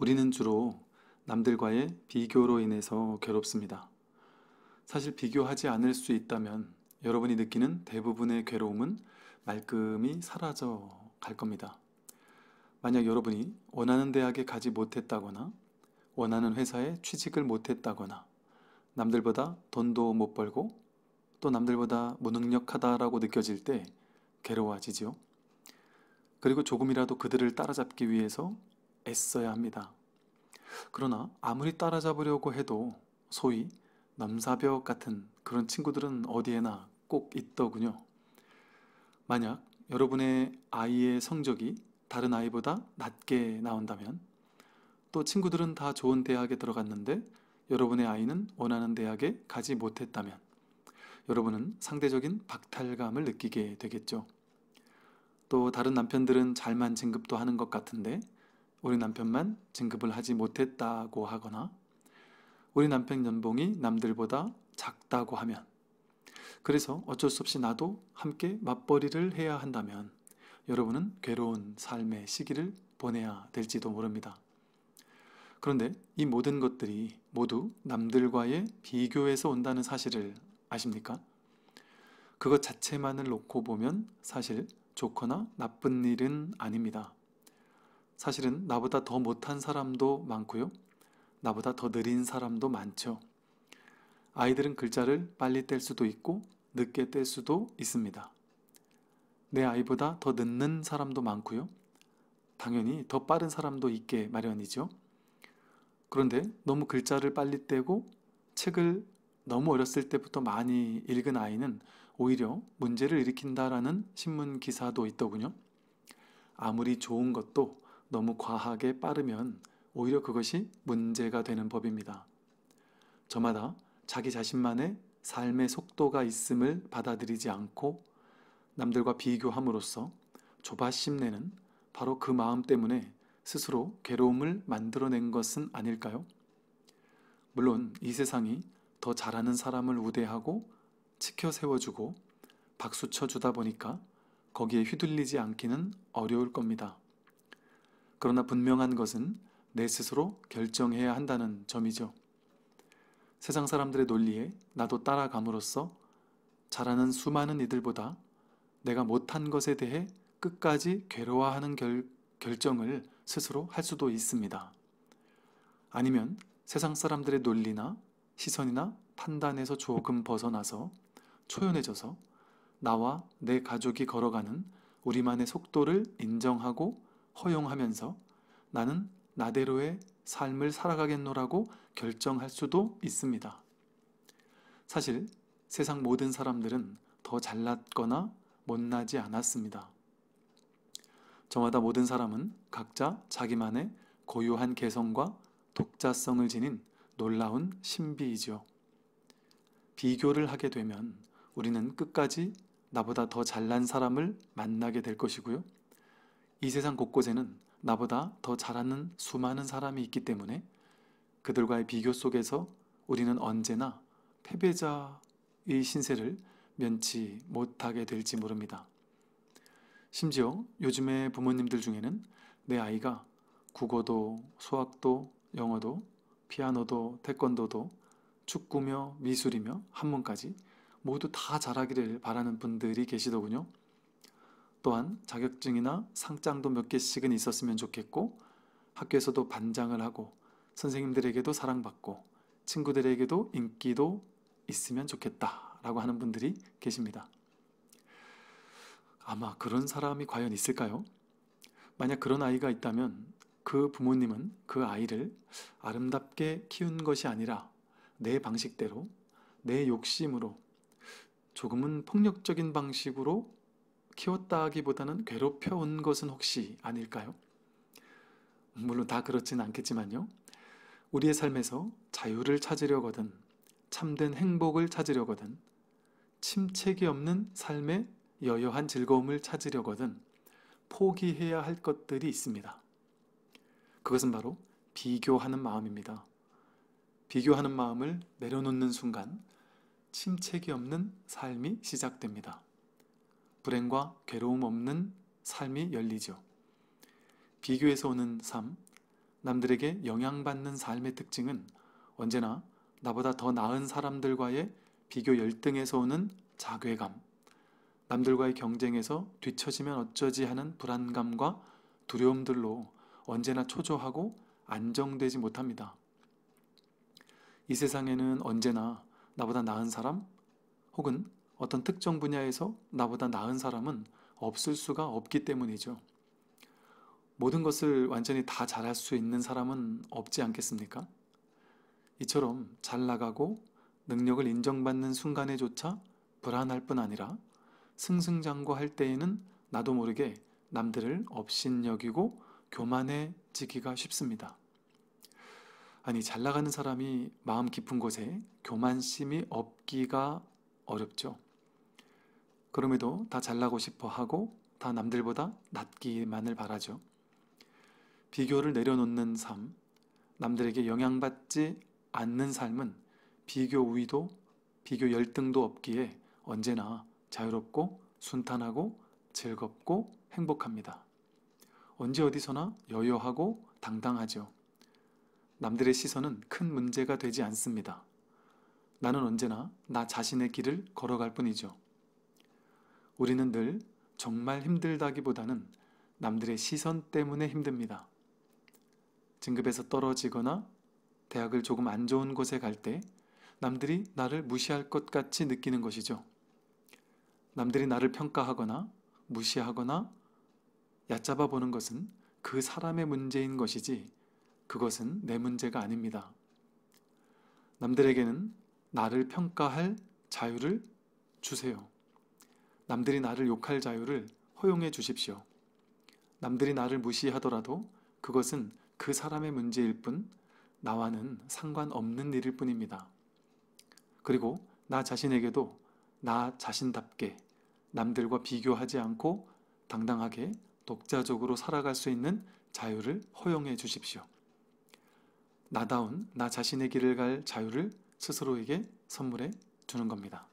우리는 주로 남들과의 비교로 인해서 괴롭습니다. 사실 비교하지 않을 수 있다면 여러분이 느끼는 대부분의 괴로움은 말끔히 사라져 갈 겁니다. 만약 여러분이 원하는 대학에 가지 못했다거나 원하는 회사에 취직을 못했다거나 남들보다 돈도 못 벌고 또 남들보다 무능력하다라고 느껴질 때 괴로워지지요. 그리고 조금이라도 그들을 따라잡기 위해서 애써야 합니다. 그러나 아무리 따라잡으려고 해도 소위 넘사벽 같은 그런 친구들은 어디에나 꼭 있더군요. 만약 여러분의 아이의 성적이 다른 아이보다 낮게 나온다면 또 친구들은 다 좋은 대학에 들어갔는데 여러분의 아이는 원하는 대학에 가지 못했다면 여러분은 상대적인 박탈감을 느끼게 되겠죠. 또 다른 남편들은 잘만 진급도 하는 것 같은데 우리 남편만 진급을 하지 못했다고 하거나 우리 남편 연봉이 남들보다 작다고 하면 그래서 어쩔 수 없이 나도 함께 맞벌이를 해야 한다면 여러분은 괴로운 삶의 시기를 보내야 될지도 모릅니다. 그런데 이 모든 것들이 모두 남들과의 비교에서 온다는 사실을 아십니까? 그것 자체만을 놓고 보면 사실 좋거나 나쁜 일은 아닙니다. 사실은 나보다 더 못한 사람도 많고요. 나보다 더 느린 사람도 많죠. 아이들은 글자를 빨리 뗄 수도 있고 늦게 뗄 수도 있습니다. 내 아이보다 더 늦는 사람도 많고요. 당연히 더 빠른 사람도 있게 마련이죠. 그런데 너무 글자를 빨리 떼고 책을 너무 어렸을 때부터 많이 읽은 아이는 오히려 문제를 일으킨다라는 신문 기사도 있더군요. 아무리 좋은 것도 너무 과하게 빠르면 오히려 그것이 문제가 되는 법입니다. 저마다 자기 자신만의 삶의 속도가 있음을 받아들이지 않고 남들과 비교함으로써 조바심 내는 바로 그 마음 때문에 스스로 괴로움을 만들어낸 것은 아닐까요? 물론 이 세상이 더 잘하는 사람을 우대하고 치켜 세워주고 박수쳐주다 보니까 거기에 휘둘리지 않기는 어려울 겁니다. 그러나 분명한 것은 내 스스로 결정해야 한다는 점이죠. 세상 사람들의 논리에 나도 따라감으로써 잘하는 수많은 이들보다 내가 못한 것에 대해 끝까지 괴로워하는 결정을 스스로 할 수도 있습니다. 아니면 세상 사람들의 논리나 시선이나 판단에서 조금 벗어나서 초연해져서 나와 내 가족이 걸어가는 우리만의 속도를 인정하고 허용하면서 나는 나대로의 삶을 살아가겠노라고 결정할 수도 있습니다. 사실 세상 모든 사람들은 더 잘났거나 못나지 않았습니다. 저마다 모든 사람은 각자 자기만의 고유한 개성과 독자성을 지닌 놀라운 신비이죠. 비교를 하게 되면 우리는 끝까지 나보다 더 잘난 사람을 만나게 될 것이고요. 이 세상 곳곳에는 나보다 더 잘하는 수많은 사람이 있기 때문에 그들과의 비교 속에서 우리는 언제나 패배자의 신세를 면치 못하게 될지 모릅니다. 심지어 요즘의 부모님들 중에는 내 아이가 국어도 수학도 영어도 피아노도 태권도도 축구며 미술이며 한문까지 모두 다 잘하기를 바라는 분들이 계시더군요. 또한 자격증이나 상장도 몇 개씩은 있었으면 좋겠고 학교에서도 반장을 하고 선생님들에게도 사랑받고 친구들에게도 인기도 있으면 좋겠다라고 하는 분들이 계십니다. 아마 그런 사람이 과연 있을까요? 만약 그런 아이가 있다면 그 부모님은 그 아이를 아름답게 키운 것이 아니라 내 방식대로 내 욕심으로 조금은 폭력적인 방식으로 키웠다기보다는 괴롭혀온 것은 혹시 아닐까요? 물론 다 그렇진 않겠지만요. 우리의 삶에서 자유를 찾으려거든 참된 행복을 찾으려거든 침체기 없는 삶의 여여한 즐거움을 찾으려거든 포기해야 할 것들이 있습니다. 그것은 바로 비교하는 마음입니다. 비교하는 마음을 내려놓는 순간 침체기 없는 삶이 시작됩니다. 불행과 괴로움 없는 삶이 열리죠. 비교에서 오는 삶, 남들에게 영향받는 삶의 특징은 언제나 나보다 더 나은 사람들과의 비교 열등에서 오는 자괴감, 남들과의 경쟁에서 뒤처지면 어쩌지 하는 불안감과 두려움들로 언제나 초조하고 안정되지 못합니다. 이 세상에는 언제나 나보다 나은 사람 혹은 어떤 특정 분야에서 나보다 나은 사람은 없을 수가 없기 때문이죠. 모든 것을 완전히 다 잘할 수 있는 사람은 없지 않겠습니까? 이처럼 잘 나가고 능력을 인정받는 순간에조차 불안할 뿐 아니라 승승장구할 때에는 나도 모르게 남들을 업신여기고 교만해지기가 쉽습니다. 아니, 잘 나가는 사람이 마음 깊은 곳에 교만심이 없기가 어렵죠. 그럼에도 다 잘나고 싶어 하고 다 남들보다 낫기만을 바라죠. 비교를 내려놓는 삶, 남들에게 영향받지 않는 삶은 비교 우위도 비교 열등도 없기에 언제나 자유롭고 순탄하고 즐겁고 행복합니다. 언제 어디서나 여여하고 당당하죠. 남들의 시선은 큰 문제가 되지 않습니다. 나는 언제나 나 자신의 길을 걸어갈 뿐이죠. 우리는 늘 정말 힘들다기보다는 남들의 시선 때문에 힘듭니다. 진급에서 떨어지거나 대학을 조금 안 좋은 곳에 갈 때 남들이 나를 무시할 것 같이 느끼는 것이죠. 남들이 나를 평가하거나 무시하거나 얕잡아 보는 것은 그 사람의 문제인 것이지 그것은 내 문제가 아닙니다. 남들에게는 나를 평가할 자유를 주세요. 남들이 나를 욕할 자유를 허용해 주십시오. 남들이 나를 무시하더라도 그것은 그 사람의 문제일 뿐 나와는 상관없는 일일 뿐입니다. 그리고 나 자신에게도 나 자신답게 남들과 비교하지 않고 당당하게 독자적으로 살아갈 수 있는 자유를 허용해 주십시오. 나다운 나 자신의 길을 갈 자유를 스스로에게 선물해 주는 겁니다.